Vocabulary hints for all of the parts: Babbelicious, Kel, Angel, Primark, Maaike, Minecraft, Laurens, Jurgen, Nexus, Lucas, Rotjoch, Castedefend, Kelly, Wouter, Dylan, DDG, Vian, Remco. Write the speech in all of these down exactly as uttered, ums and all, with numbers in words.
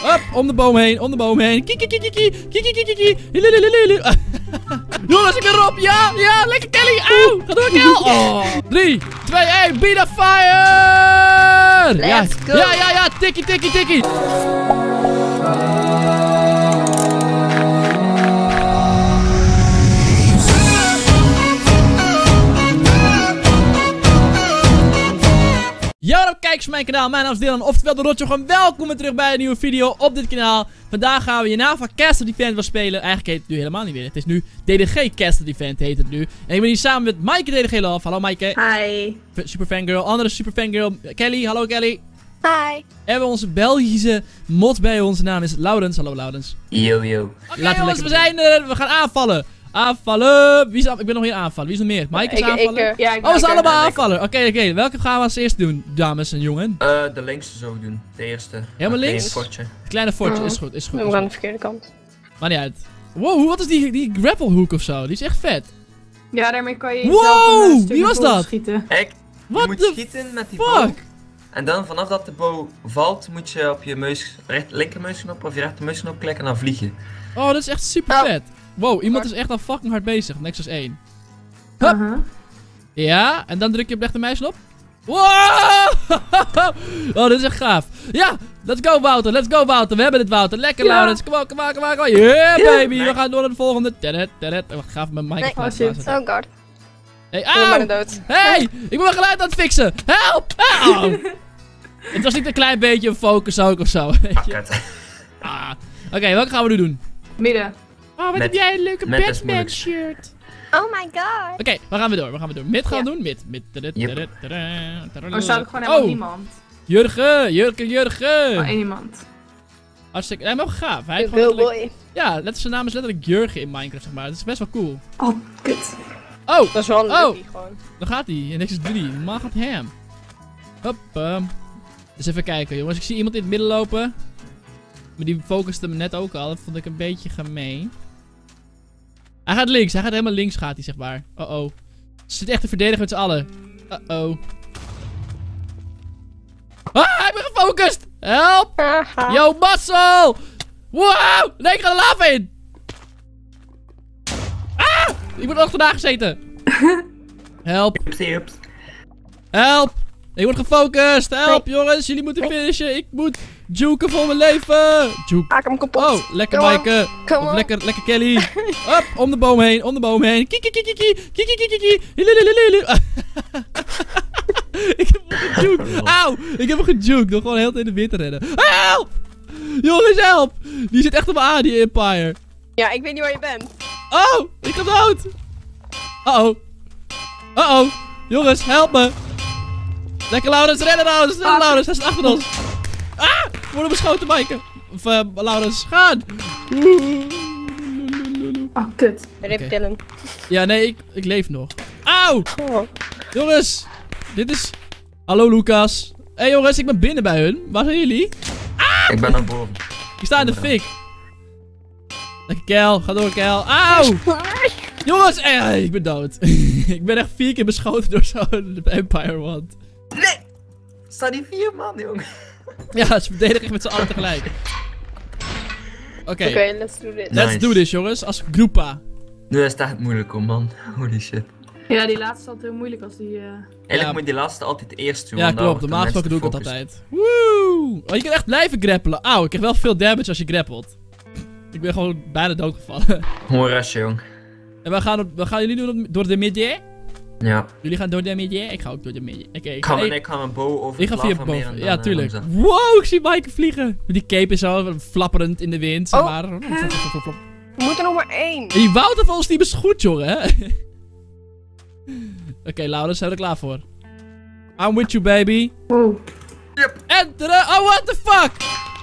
Hop, om de boom heen, om de boom heen. Kiki, kiki, kiki, kiki, kiki. Jongens, ik ben erop. Ja, ja, lekker Kelly. Auw, ga door Kelly. drie, twee, één, be the fire. Ja, ja, ja, ja, tikkie, tikkie, tikkie. Yo, kijkers van mijn kanaal, mijn naam is Dylan, oftewel de Rotjoch, en welkom weer terug bij een nieuwe video op dit kanaal. Vandaag gaan we hierna van Castedefend wel spelen. Eigenlijk heet het nu helemaal niet meer, het is nu D D G Castedefend heet het nu. En ik ben hier samen met Maaike D D G Love. Hallo Maaike. Hi. Superfangirl, andere superfangirl Kelly. Hallo Kelly. Hi. En we onze Belgische mod bij ons, naam is Laurens. Hallo Laurens. Yo yo. Oké okay, jongens, we zijn er, we gaan aanvallen. Aanvallen. Wie is af... Ik ben nog meer aanvallen. Wie is nog meer? Maaike is aanvallen. Ik, ik, ja, ik oh, we zijn allemaal aan aanvallen. Oké, okay, oké. Okay. Welke gaan we als eerst doen, dames en jongen? Uh, de linkse zo doen. De eerste. Helemaal links? Het fortje. Het kleine fortje. Oh. Is goed, is goed. We gaan de verkeerde kant. Maar niet uit. Wow, wat is die, die grappelhoek of zo? Die is echt vet. Ja, daarmee kan je. Wow, een wie was dat? Schieten. Echt? Wat moet schieten met die boog. En dan vanaf dat de boog valt, moet je op je muis, recht, linker muisknop of je rechter muisknop klikken en dan vliegen. Oh, dat is echt super oh. vet. Wow, iemand is echt al fucking hard bezig. Nexus één. Hup. Uh -huh. Ja, en dan druk je op de rechtermuisknop. Wow! Oh, dit is echt gaaf. Ja, let's go Wouter, let's go Wouter. We hebben dit Wouter. Lekker ja. Laurens. Kom op, kom op, kom op. Yeah baby, nee. We gaan door naar de volgende. Tedet, tedet. Oh, wat gaaf met Maaike. Oh shit, oh god. Hey, auw! Ik ben dood. Hey, ik ben mijn geluid aan het fixen. Help! Auw! Het was niet een klein beetje een focus ook of zo. Ah. Oké, okay, welke gaan we nu doen? Midden. Oh, wat met, heb jij een leuke Batman shirt. Oh my god. Oké, okay, we gaan weer door, we gaan weer door. Mid gaan we ja. doen, mid. mid. Yep. Oh, staat ook gewoon helemaal oh. niemand. Jurgen, Jurgen, Jurgen. Oh, één iemand. Hartstikke, hij is wel gaaf. Hij heel boy. Ja, zijn naam is letterlijk Jurgen in Minecraft, zeg maar. Dat is best wel cool. Oh, kut. Oh, dat is wel een oh. gewoon. Daar gaat hij, en niks is drie. Normaal gaat hem. Hop. Um. Dus even kijken, jongens. Ik zie iemand in het midden lopen. Maar die focuste me net ook al. Dat vond ik een beetje gemeen. Hij gaat links, hij gaat helemaal links, gaat hij zeg maar. Oh oh. Ze zit echt te verdedigen met z'n allen. Oh oh. Ah, ik ben gefocust! Help! Yo, muscle! Wow! Nee, ik ga de lava in! Ah! Ik word achterna gezeten! Help! Help! Ik word gefocust! Help jongens, jullie moeten finishen! Ik moet juken voor mijn leven! Juke. Maak hem kapot! Oh, lekker Maaike! Of lekker, lekker Kelly! Hop, om de boom heen, om de boom heen! Kiki, kiki, kiki, kiki, kiki, ik heb hem gejukt! Auw! Ik heb hem gejukt! Door gewoon heel de hele tijd in de weer te rennen. Help! Jongens, help! Die zit echt op me aan, die Empire! Ja, ik weet niet waar je bent. Oh! Ik heb dood! Uh-oh! Uh-oh! Jongens, help me! Lekker Laurens, rennen Laurens, rennen Laurens, hij staat achter ons. Ah, we worden beschoten Maaike. Of uh, Laurens, gaan. Oh, kut. Rip okay. Dylan. Ja, nee, ik, ik leef nog. Auw. Oh. Jongens, dit is... Hallo Lucas. Hé hey, jongens, ik ben binnen bij hun. Waar zijn jullie? Ah! Ik ben aan boven. Ik sta in de fik. Lekker Kel, ga door Kel. Auw. Jongens, eh, ik ben dood. Ik ben echt vier keer beschoten door zo'n Empire Wand. Nee! Staan die vier man, jongen? Ja, ze verdedigen echt met z'n allen tegelijk. Oké, okay. okay, let's do this. Let's nice. do this, jongens, als groepa. Nu is het echt moeilijk, hoor, man. Holy shit. Ja, die laatste is altijd heel moeilijk als die. Uh... Eigenlijk ja. moet je die laatste altijd eerst doen. Ja, klopt. De maagstokken doe ik altijd. Woe! Oh, je kan echt blijven grappelen. Auw, ik krijg wel veel damage als je grappelt. Ik ben gewoon bijna doodgevallen. Hoor, rasje, jong. En we gaan, we gaan jullie doen door de midden. Ja. Jullie gaan door de midden? Ik ga ook door de midden. Oké. Okay, ik ga ik ga een bow over. Ik ga via boven. Ja, tuurlijk. Wow, ik zie Maaike vliegen. Die cape is al flapperend in de wind. Zeg maar. Oh, we moeten nog maar één. En die Wouter van ons die is goed, jongen. Oké, okay, Laurens, zijn we er klaar voor? I'm with you, baby. Wow. Yep. Enteren. Oh, what the fuck?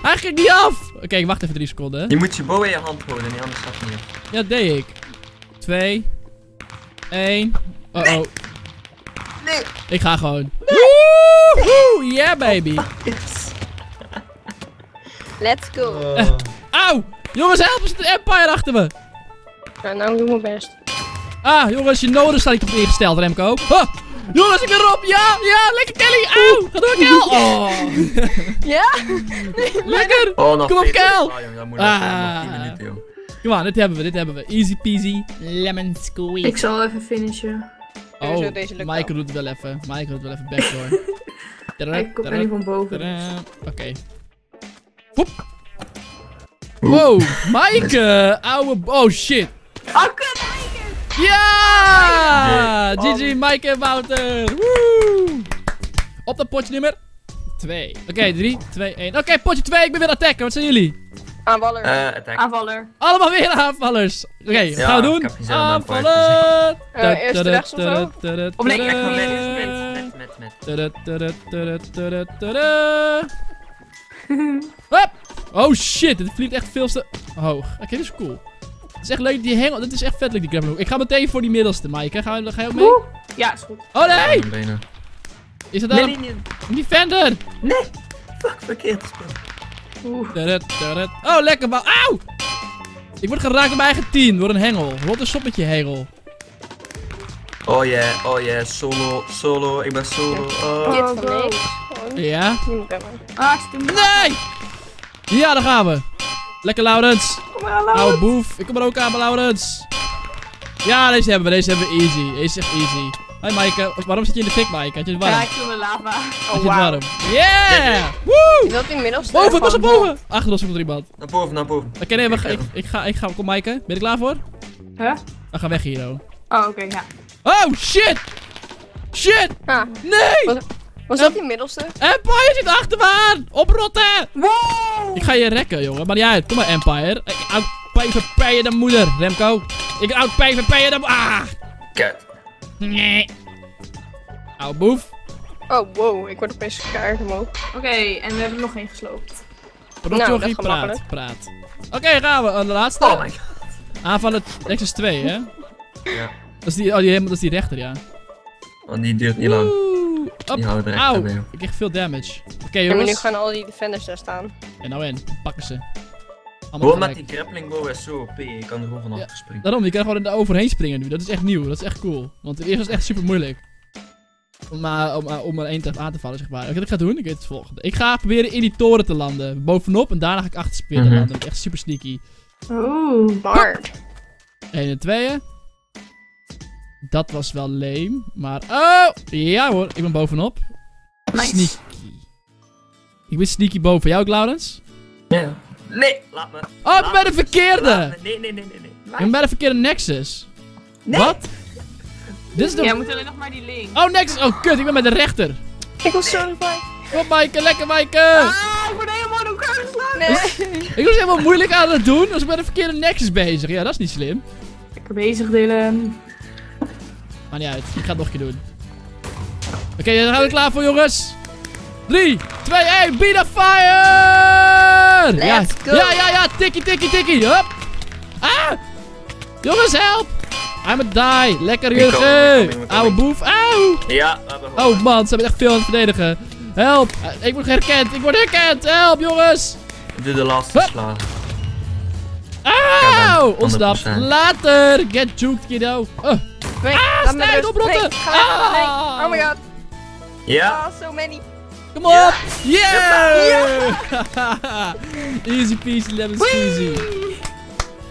Hij ging niet af. Oké, okay, ik wacht even drie seconden. Je moet je bow in je hand houden, die anders gaat niet. Ja, dat deed ik. Twee. Eén. Oh oh. Nee. nee. Ik ga gewoon. Nee. Woehoe. Yeah baby. Oh, yes. Let's go. Uh. Auw. Jongens help eens de Empire achter me. Ja, nou doe ik mijn best. Ah jongens je nodig staat niet op ingesteld Remco. Oh. Jongens, ik ben erop! Ja! Ja! Lekker, Kelly! Auw! Ga door, Kel! Oh! Ja? Nee, lekker! Oh, nog kom op, Kel! Ah! Kom aan, dit hebben we, dit hebben we. Easy peasy. Lemon squeeze. Ik zal even finishen. Oh, Maaike doet het wel even. Maaike doet het wel even backdoor. Ik ben nu van boven. Oké. Okay. Wow, Maaike! Ouwe... Oh, shit! Oh, kut, Maaike! Ja! G G, Maaike en Wouter! Woe! Op dat potje nummer twee. Oké, drie, twee, één. Oké, potje twee, ik ben weer attacken. Wat zijn jullie? Aanvaller. Uh, aanvaller. Allemaal weer aanvallers. Oké, okay, ja, gaan we doen. Aanvallen. Uh, eerst rechts of zo? Of nee, echt met, met, met, met, met. Oh shit, dit vliegt echt veel te hoog. Oké, okay, dit is cool. Het is echt leuk, die hengel. Dit is echt vet leuk, die grappling. Ik ga meteen voor die middelste, Maaike. Ga, ga je ook mee? Woe. Ja, is goed. Oh nee! Ja, is dat daar? Nee, nee, nee. Defender! Nee! Fuck, verkeerd gespeeld. Turet, turet. Oh, lekker bal. Auw! Ik word geraakt op mijn eigen team door een hengel. Wat een stop met je hengel. Oh yeah, oh yeah. Solo, solo. Ik ben solo. Oh, dit oh, ja? Nee! Ja, daar gaan we. Lekker, Laurens. Oude boef. Ik kom er ook aan bij Laurens. Ja, deze hebben we. Deze hebben we easy. Deze is echt easy. Hoi, Maaike. Waarom zit je in de fik, Maaike? Had je het warm? Ja, ik voel de lava. Had je het warm? Yeah! Woe! Ik wil het inmiddels... Boven, pas op boven! Achter ons komt er iemand. Naar boven, naar boven. Oké, nee, ik, ik ga, ik ga. Kom, Maaike. Ben je er klaar voor? Huh? Dan ga weg hier, oh. Oh, oké, ja. Oh, shit! Shit! Nee! Was dat die middelste? Empire zit achter me aan! Oprotten! Wow! Ik ga je rekken, jongen. Maar niet uit. Kom maar, Empire. Ik oud PvP'en de moeder, Remco. Ik oud PvP'en de... Ah! Kut. Nee. Au, boef. Oh, wow. Ik word opeens kaart omhoog. Oké, okay, en we hebben nog één gesloopt. Rotjoch, nou, praat, praat. Oké, okay, gaan we aan de laatste. Oh my god. Aanvallen Nexus twee, hè? Ja. Dat is die, oh, die, dat is die rechter, ja. Want oh, die duurt niet lang. Op. Die houdt rechter mee. Ik kreeg veel damage. Oké, okay, jongens. En nu gaan al die defenders daar staan. En nou in. Pakken ze. Gewoon met die grappling bow is zo O P, je kan er gewoon vanaf ja, springen. Daarom, je kan er gewoon overheen springen nu, dat is echt nieuw, dat is echt cool. Want het eerste was echt super moeilijk. Om, uh, om, uh, om er één tref aan te vallen, zeg maar. Oké, dat ik ga doen, ik weet het volgende. Ik ga proberen in die toren te landen, bovenop en daarna ga ik achter spitten mm-hmm. landen. Echt super sneaky. Oeh, bard. Eén en tweeën. Dat was wel lame, maar... Oh, ja hoor, ik ben bovenop. Nice. Sneaky. Ik ben sneaky boven jou ook, Laurens? Ja. Yeah. Nee, laat me. Oh, ik ben bij de verkeerde! Nee, nee, nee, nee, nee. Ik ben bij de verkeerde Nexus. Nee. Wat? Dit is de... Jij moet alleen nog maar die link. Oh, Nexus. Oh, kut, ik ben bij de rechter. Ik was zo erbij. Kom, Maaike, lekker, Maaike. Ah, ik word helemaal door elkaar geslagen. Nee. Ik was helemaal moeilijk aan het doen, was ik bij de verkeerde Nexus bezig. Ja, dat is niet slim. Lekker bezig, Dylan. Maakt niet uit, ik ga het nog een keer doen. Oké, okay, dan gaan we klaar voor, jongens. drie, twee, één, be the fire! Let's go! Ja, ja, ja, tikkie, tikkie, tikkie, hop! Ah! Jongens, help! I'm a die, lekker Jurgen! Oude boef, auw! Ja, oh man, ze hebben echt veel aan het verdedigen. Help! Ik word herkend, ik word herkend, help jongens! Ik doe de laatste slag. Auw! Ontsnap, later! Get juked, kiddo! Oh. Nee, ah, snij, oprotten! Ah. Oh my god! Ja! Oh, so many! Kom op! Ja. Yeah! Yeah. Easy peasy, lemon squeezy.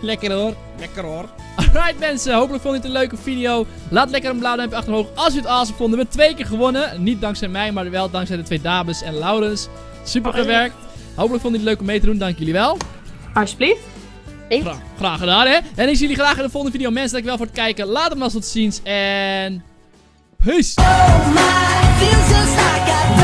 Lekker hoor, lekker hoor. Alright mensen, hopelijk vond je het een leuke video. Laat lekker een blauw duimpje achter omhoog als je het awesome vond. We hebben twee keer gewonnen. Niet dankzij mij, maar wel dankzij de twee dames en Laurens. Super gewerkt. Hopelijk vond je het leuk om mee te doen. Dank jullie wel. Alsjeblieft. Graag, graag gedaan hè. En ik zie jullie graag in de volgende video. Mensen, dankjewel voor het kijken. Laat het maar tot ziens en... Peace!